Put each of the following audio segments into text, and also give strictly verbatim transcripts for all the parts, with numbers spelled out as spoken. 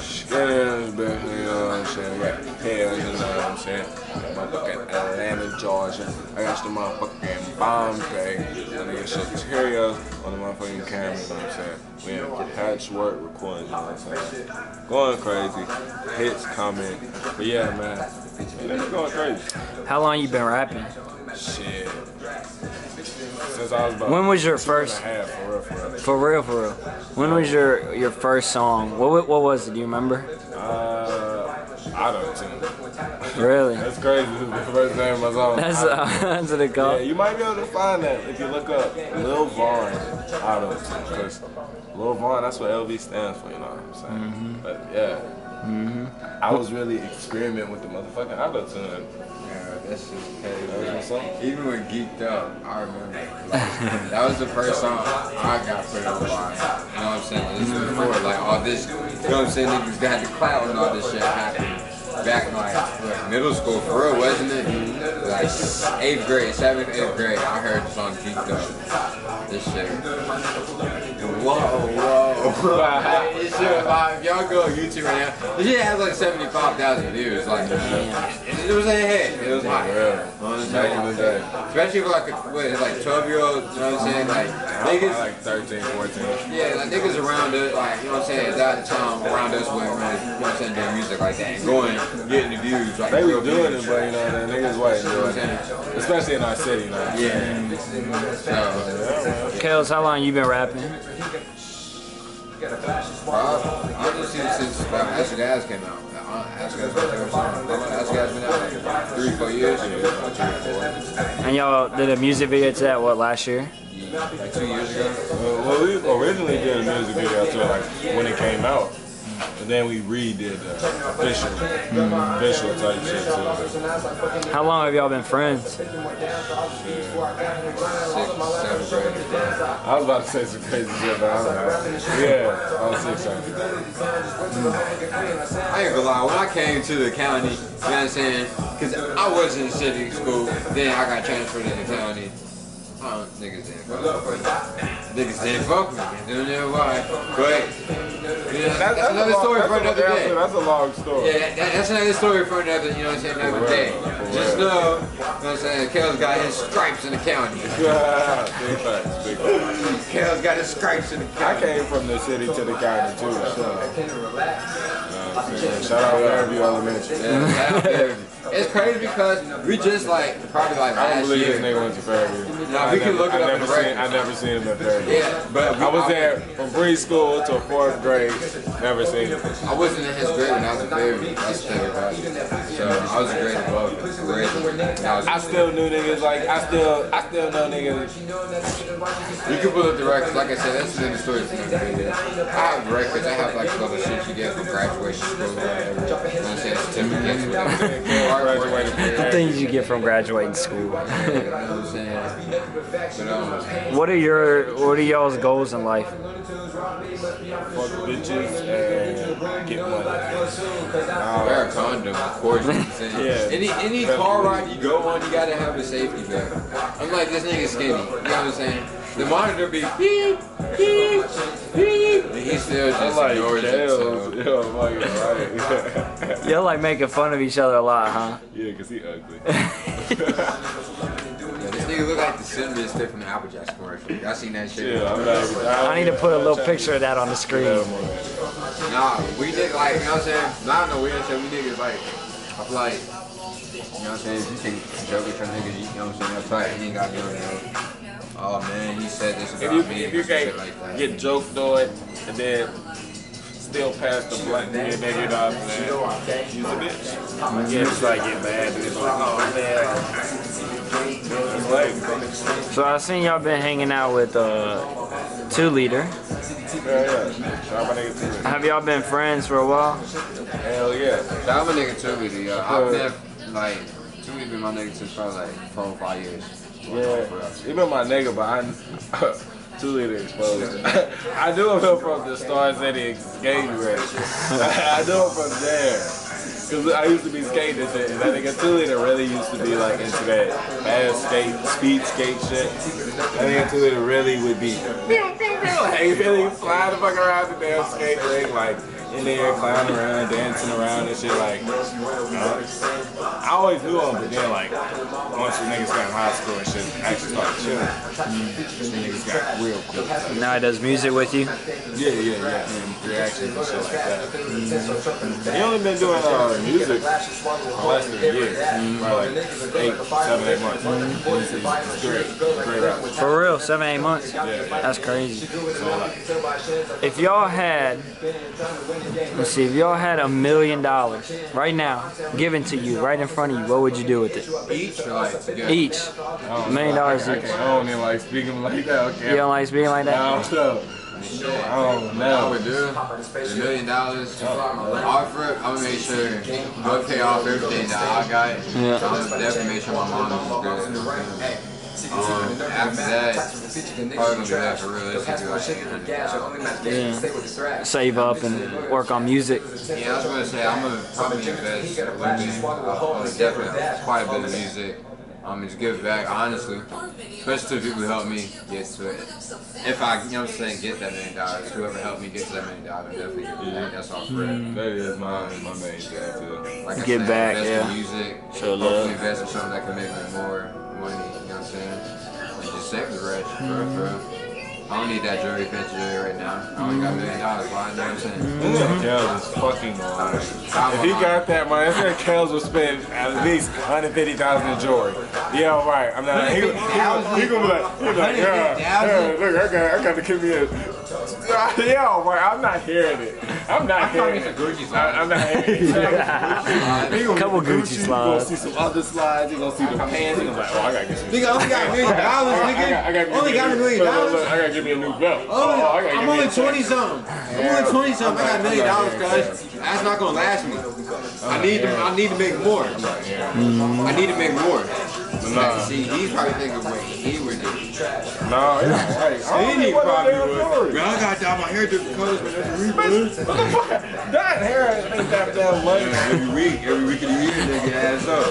Skinny, bitch, you know what I'm saying? Right here, you know what I'm saying? Motherfucking Atlanta, Georgia. I got some motherfucking Bombay. That nigga Sotirios on the motherfucking camera, you know what I'm saying? We in Password Recording, you know what I'm saying? Going crazy. Hits coming. But yeah, man. It's going crazy. How long you been rapping? Shit. Since I was about when was your first? Half, for, real, for, real. for real, for real. When was your your first song? What what was it? Do you remember? Uh, auto-tune. Really? That's crazy. This is the first name of my song. That's, uh, that's what it called. Yeah, you might be able to find that if you look up Lil Vaughn auto-tune. Lil Vaughn, that's what L V stands for. You know what I'm saying? Mm-hmm. But yeah. Mm-hmm. I was really experimenting with the motherfucking auto-tune. Yeah, that's just crazy. That was my song. Even when Geeked Up, I remember. Like, that was the first song I got put on the line. You know what I'm saying? This was before, like, all this, you know what I'm saying? Niggas got the clout and all this shit happened back in, like, middle school, for real, wasn't it? Like, eighth grade, seventh, eighth grade, I heard the song Geeked Up. This shit. Whoa, whoa. Wow. This shit, like, y'all go on YouTube right now. This shit has like seventy-five thousand views. Like, yeah. it, it was a hit. It was hot. Yeah. Yeah. Especially for like a what, like twelve year olds, you know what I'm saying? Like niggas, like thirteen, fourteen. Yeah, like niggas around us, like you know what I'm saying? That time around us went, like, you know what I'm saying? Doing music like that, and going, getting the views. Like, they were doing it, but you know, the niggas wasn't doing it. Especially in our city, you know. Yeah. So, Kels, how long you been rapping? Uh, honestly, since uh, Ask Guys came out, Ask Guys been out like three, four years. And y'all did a music video to that, what, last year? Yeah, like two years ago. Well, well, we originally did a music video to it, like, when it came out. And then we redid the uh, official, mm-hmm. official type shit too. How long have y'all been friends? Shit. six, seven, grade. I was about to say some crazy shit, but I was like, yeah, I was six, seven. Mm-hmm. I ain't gonna lie, when I came to the county, you know what I'm saying? Because I was in city school, then I got transferred to the county. Uh, niggas didn't fuck with me. Niggas didn't fuck with me. Don't know why. But, yeah, that's, that's, that's another long, story that's for another day. Answer, that's a long story. Yeah, that, that, that's another story for another, you know what I'm saying, another day. Just know, you know what I'm saying, Kel's got his stripes in the county. Kel's got his stripes in the county. I came from the city to the county, too, so. Yeah, shout out wherever you all mentioned. Yeah, it's crazy because we just like probably like last year. I don't believe this nigga went to Fairview. Nah, we can look it up. I never seen, I never seen him at Fairview. Yeah, but I was there from preschool to fourth grade. Never seen him. I wasn't in his grade when I was in Fairview. That's the thing about it. So I was a grade above. I still knew niggas like I still I still know niggas. You can pull up the records. Like I said, that's the story. I have records. I have like a couple of shit you get from graduation. The things you get from graduating school. What are your, what are y'all's goals in life? Fuck bitches and get money. Uh, Wear a condom, of course. Yeah. Any any car ride you go on, you gotta have a safety belt. I'm like, this nigga skinny. You know what I'm saying? The monitor be beep, beep, beep. And he still just like ignores it. So. Yo, like, right. Y'all like making fun of each other a lot, huh? Yeah, cause he ugly. You look like the cinnamon stick from the Apple Jacks commercial. Y'all seen that shit? Yeah, I'm not, I, I need to put a little picture of that on the screen. Nah, we did like, you know what I'm saying? Not in the weird shit, we did like, I feel like, you know what I'm saying? If you take a joke with your niggas, you know what I'm saying? I feel like he ain't got no joke. Oh man, he said this about if you, me. If you can't like get joked on and then still pass the blunt, then you know what I'm saying? She's a bitch. Yeah, it's like get mad, and it's like, oh man. So I seen y'all been hanging out with uh, Two Liter. Yeah, yeah. Have y'all been friends for a while? Hell yeah. I'm a nigga Two Liter, yo. I've been like Two Liter been my nigga since probably like four or five years. Yeah, he been my nigga, but I. Two Liter exposed. I knew him from the stars that he gave me. I knew him from there. Cause I used to be skating and shit, and that nigga Two Liter really used to be like into that fast skate, speed skate shit. That nigga Two Liter really would be, hey, really fly the fuck around the damn skate ring like in there clowning around, dancing around and shit, like, you know, I always knew them, but then, like, once the niggas got in high school and shit, I actually started chilling, mm-hmm. The niggas got real cool. Now he does music with you? Yeah, yeah, yeah, and reactions and shit like that. Mm-hmm. He only been doing uh, music for less than a year, mm-hmm. Probably like eight, seven, eight months. Mm-hmm. Great, great rap. For real, seven, eight months? Yeah. That's crazy. So, like, if y'all had, let's see, if y'all had a million dollars right now, given to you, right in front of you, what would you do with it? Each? Or like together? Each. A million dollars each. I don't even like speaking like that, okay? You don't like speaking like that? No. I don't know. I would do a million dollars. Offer it. I'm gonna make sure I pay off everything that I got. Yeah. So definitely make sure my mom is good. Um, after that, probably gonna do that for real. Yeah. Save up and work on music. Yeah, I was gonna say I'm gonna probably invest a little bit, uh, definitely quite a bit of music. Um, just give back, honestly, especially to people who helped me get to it. If I, you know what I'm saying, get that million dollars, whoever helped me get to that million dollars, definitely give back. That's all for it. That is my, my main thing, too. Like I get said, back, invest yeah. in music, show hopefully love. Invest in something that can make me more money, you know what I'm saying? Like, just save the rest, bro, bro. I don't need that jewelry picture right now. I only got a million dollars, why? You know what I'm saying? Mm-hmm. Kels is fucking long. If he got that money, I said Kels would spend at least one hundred fifty thousand dollars in jewelry. Yeah, all right. I'm not. He, he, he, he, he gonna be like, he like, yeah, yeah, look, I got, I got to give me a. Yeah, all right. I'm not hearing it. I'm not hearing it. I'm not hearing it. A couple Gucci slides. You're gonna see some other slides. You're gonna see the pants. You're gonna be like, oh, I gotta get some. Nigga, I only got a million dollars, nigga. Only got a million dollars. I gotta give me a new belt. I'm only twenty something. I'm only twenty something. I got a million dollars, guys. That's not gonna last me. I need to. I need to make more. I need to make more. Nah. See, he's probably thinking of what he would do. Nah, it's right. He probably would. Bro, I got dye my hair different colors, but every week, bitch. What the fuck? That hair ain't that damn money. Every week, every week of the year, nigga, ass up.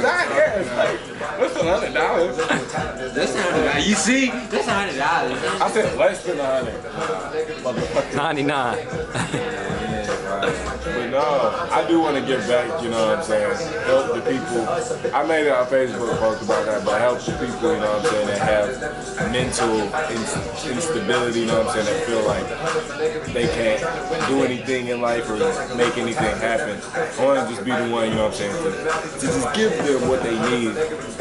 That hair is like, that's a hundred dollars. That's a hundred dollars. You see? That's a hundred dollars. I said less than a hundred. ninety-nine. But no, I do want to give back, you know what I'm saying? Help the people. I made it on Facebook post about that, but help the people, you know what I'm saying, that have mental in instability, you know what I'm saying, that feel like they can't do anything in life or make anything happen. I want to just be the one, you know what I'm saying, to, to just give them what they need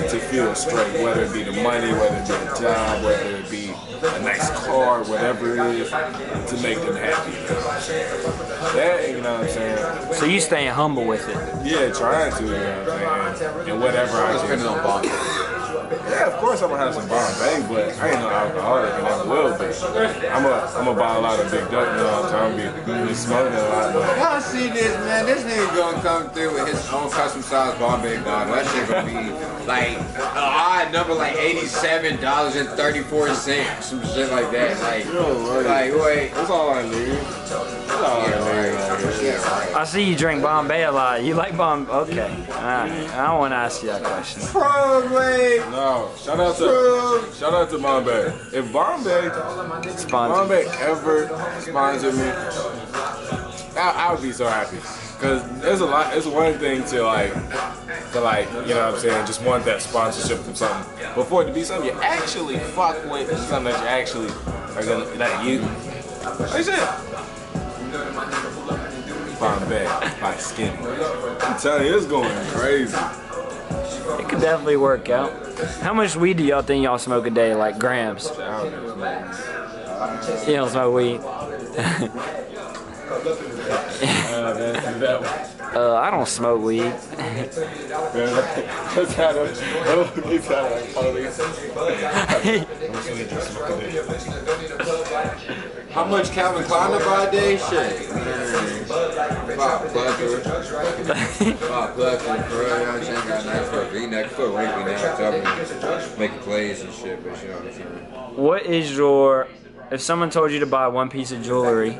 to feel straight, whether it be the money, whether it be a job, whether it be a nice car, whatever it is, to make them happy. That, you know what I'm saying? So you staying humble with it? Yeah, trying to, you know what I'm saying? And whatever I do. Depending on bombs. Yeah, of course I'm gonna have some Bombay, but I ain't no alcoholic and I will be. I'm gonna I'm gonna buy a lot of big duck, you know what I'm saying? I'm gonna be smoking a lot. Y'all see this, man? This nigga gonna come through with his own custom size Bombay bottle. That shit gonna be like an odd number, like eighty-seven dollars and thirty-four cents, some shit like that. Like, like wait, that's all I need. I see you drink Bombay a lot. You like Bombay? Okay. Alright. I don't want to ask you that question. Probably. No. Shout out to shout out to Bombay. If Bombay Sponsor. Bombay ever sponsored me, I, I would be so happy. Cause there's a lot. It's one thing to like, to like, you know what I'm saying, just want that sponsorship from something. But for it to be something you actually fuck with, it's something that you actually are gonna that you. Like shit. Bombay by Skinny. I'm telling you, it's going crazy. It could definitely work out. How much weed do y'all think y'all smoke a day, like grams? You don't smoke weed. uh, I don't smoke weed. How much Calvin Klein to buy a day? Shit. Pop plucker. Pop plucker. Bro, I just got a nice foot. V-neck foot. Wait, V-neck. Make plays and shit, but you know what I'm saying. What is your... If someone told you to buy one piece of jewelry,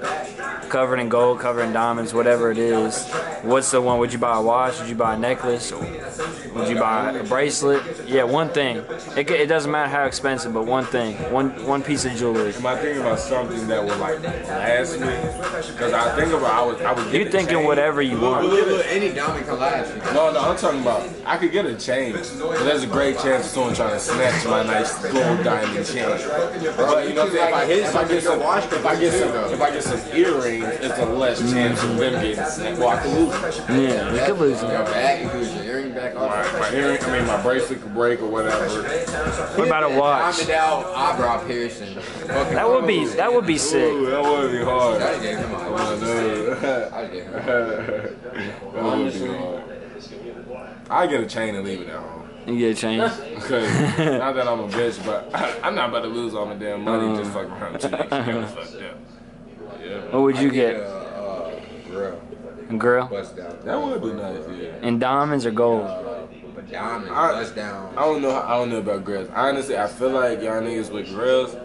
covered in gold, covered in diamonds, whatever it is, What's the one? Would you buy a watch? Would you buy a necklace? Would you buy a bracelet? Yeah, one thing. It, it doesn't matter how expensive, but one thing. One one piece of jewelry. Am I thinking about something that would like last me? Because I think about I would I would. Get you thinking chain. Whatever you want. Any diamond can last. No, no, I'm talking about I could get a chain. But there's a great chance of someone trying to snatch my nice gold diamond chain. But you know what I'm saying? If I get some, if I get some, if I get some earrings, it's a less chance of them getting snatched. Well, I could lose them. Yeah, you could lose them. Your bag, you could lose your earring back off. My, my earring, I mean, my bracelet could break or whatever. What about a watch? Eyebrow piercing. That would be, that would be sick. Ooh, that would be hard. I gave him my watch. I gave him my watch. I get a chain and leave it at home. You get a chain? Okay. Not that I'm a bitch, but I, I'm not about to lose all my damn money um, just fucking around two niggas. Kind of fucked up. Yeah. What would you I get? get? A, a grill. A grill? Bust down. That would be nice, yeah. And diamonds or gold? Uh, diamonds, bust down. I don't know. How, I don't know about grills. Honestly, I feel like y'all niggas with grills.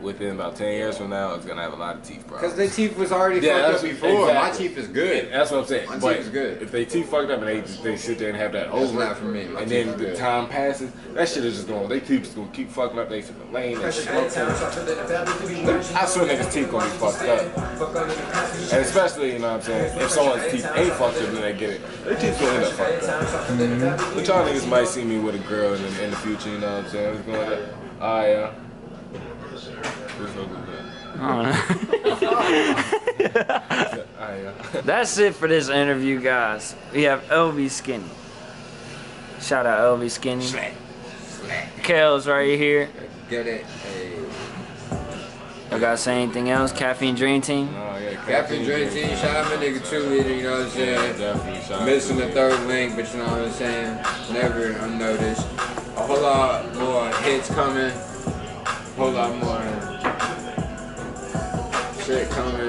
Within about ten years from now, it's gonna have a lot of teeth problems. Cause their teeth was already yeah, fucked up before. Exactly. My teeth is good. Yeah, that's what I'm saying. My but teeth is good. If they teeth fucked up and they they sit there and have that over, not for me. My and then the good. time passes, that shit is just going. They teeth is gonna keep fucking up. They should lame and shit. I swear niggas' teeth gonna be fucked up. And especially, you know what I'm saying, if someone's teeth ain't fucked up, then they get it. Their teeth gonna end up fucked up. Mm-hmm. But y'all niggas might see me with a girl in, in the future. You know what I'm saying? It's going to. Ah yeah. That's it for this interview, guys. We have LVSkinny. Shout out LVSkinny. Kel's right here. Get it. Y'all gotta say anything else? Caffeine Dream Team? Oh, yeah, Caffeine Dream Team. Shout out my nigga Cheerleader, you know what I'm saying? Yeah, missing the third link, but you know what I'm saying? Never unnoticed. A whole lot more hits coming. A whole lot more shit coming.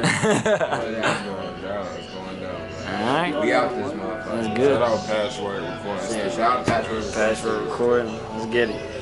Alright. We out this motherfucker. That's good. Shout out Password Recording. Yeah, shout out Password Recording. Let's get it.